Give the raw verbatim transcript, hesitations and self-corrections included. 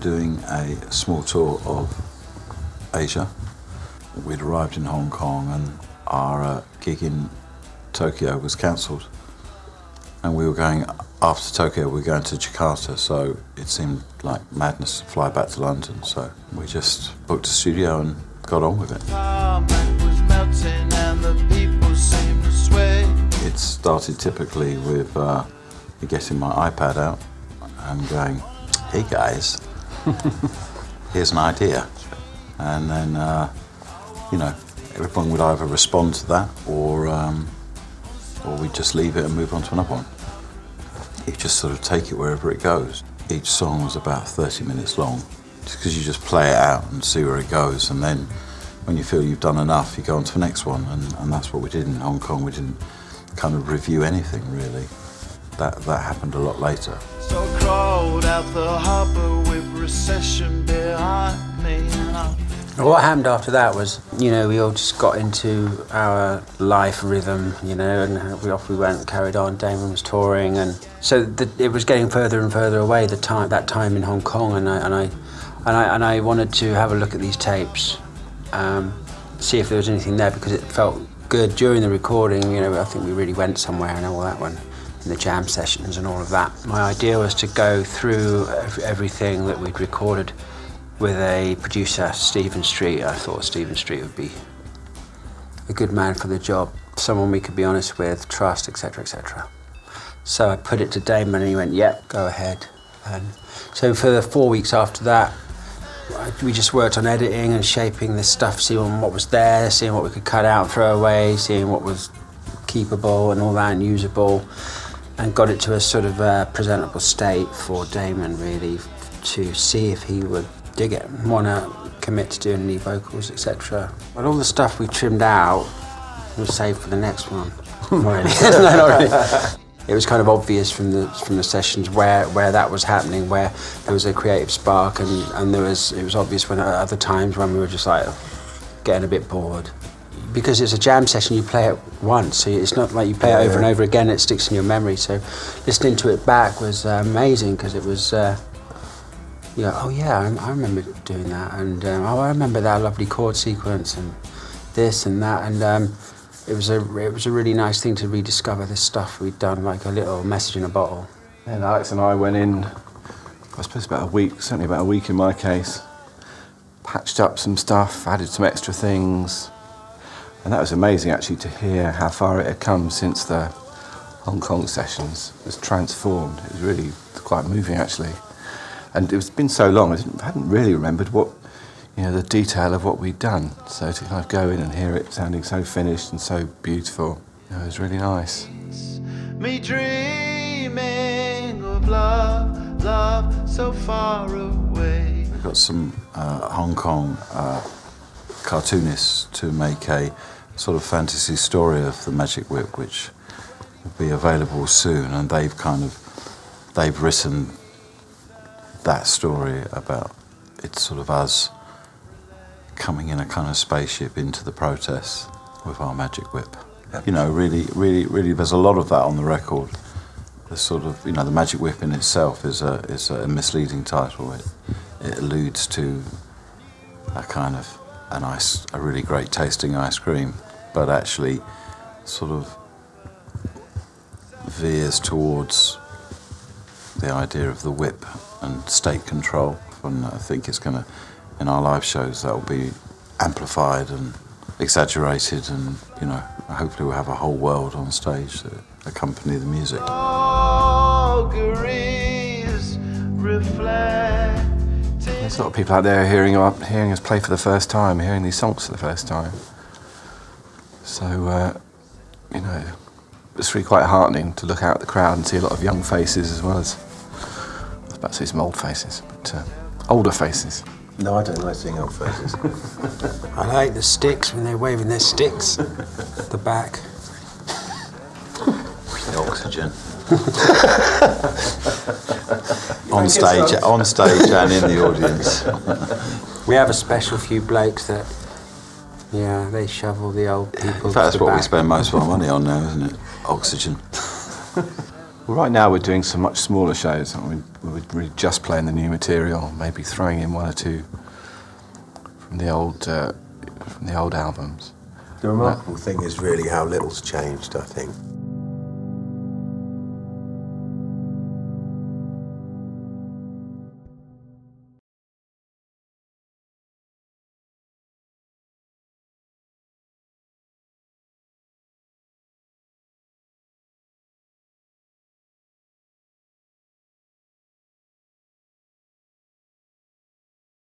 doing a small tour of Asia. We'd arrived in Hong Kong and our uh, gig in Tokyo was cancelled. And we were going, after Tokyo, we were going to Jakarta, so it seemed like madness to fly back to London. So we just booked a studio and got on with it. It started typically with uh, getting my iPad out and going, hey guys, here's an idea. And then, uh, you know, everyone would either respond to that or, um, or we'd just leave it and move on to another one. You just sort of take it wherever it goes. Each song was about thirty minutes long, just because you just play it out and see where it goes. And then when you feel you've done enough, you go on to the next one. And, and that's what we did in Hong Kong. We didn't kind of review anything, really. That, that happened a lot later. So crawled out the harbour with recession behind me. What happened after that was, you know, we all just got into our life rhythm, you know, and we, off we went, carried on. Damon was touring, and so the, it was getting further and further away. The time that time in Hong Kong, and I and I and I, and I wanted to have a look at these tapes, um, see if there was anything there, because it felt good during the recording. You know, I think we really went somewhere and all that one. The jam sessions and all of that. My idea was to go through everything that we'd recorded with a producer, Stephen Street. I thought Stephen Street would be a good man for the job, someone we could be honest with, trust, et cetera, et cetera. So I put it to Damon and he went, yep, go ahead. And so for the four weeks after that, we just worked on editing and shaping this stuff, seeing what was there, seeing what we could cut out, throw away, seeing what was keepable and all that and usable. And got it to a sort of uh, presentable state for Damon, really, to see if he would dig it, want to commit to doing any vocals, et cetera. But all the stuff we trimmed out was saved for the next one. Really. No, not really. It was kind of obvious from the from the sessions where where that was happening, where there was a creative spark, and and there was it was obvious when at other times when we were just like getting a bit bored. Because it's a jam session, you play it once, so it's not like you play it over and over again, it sticks in your memory. So listening to it back was uh, amazing, because it was, uh, you know, oh yeah, I, I remember doing that, and um, oh, I remember that lovely chord sequence, and this and that, and um, it was a it was a really nice thing to rediscover this stuff we'd done, like a little message in a bottle. And Alex and I went in, I suppose about a week, certainly about a week in my case, patched up some stuff, added some extra things. And that was amazing, actually, to hear how far it had come since the Hong Kong sessions. It was transformed. It was really quite moving, actually. And it's been so long, I hadn't really remembered what, you know, the detail of what we'd done. So to kind of go in and hear it sounding so finished and so beautiful, you know, it was really nice. Me dreaming of love, love so far away. We've got some uh, Hong Kong uh, cartoonists to make a sort of fantasy story of The Magic Whip, which will be available soon, and they've kind of they've written that story about it's sort of us coming in a kind of spaceship into the protests with our magic whip. You know, really, really, really, there's a lot of that on the record. The sort of, you know, The Magic Whip in itself is a is a misleading title. It it alludes to a kind of an ice, a really great tasting ice cream, but actually sort of veers towards the idea of the whip and state control. And I think it's gonna, in our live shows, that'll be amplified and exaggerated, and, you know, hopefully we'll have a whole world on stage that accompany the music. There's a lot of people out there hearing, hearing us play for the first time, hearing these songs for the first time. So, uh, you know, it's really quite heartening to look out at the crowd and see a lot of young faces as well as, I was about to say some old faces, but uh, older faces. No, I don't like seeing old faces. I like the sticks when they're waving their sticks at the back. The oxygen. on stage, on stage and in the audience. We have a special few blokes that, yeah, they shovel the old people. In fact, that's what back. We spend most of our money on now, isn't it? Oxygen. Well, right now we're doing some much smaller shows. I mean, we're really just playing the new material, maybe throwing in one or two from the old uh, from the old albums. The remarkable uh, thing is really how little's changed, I think.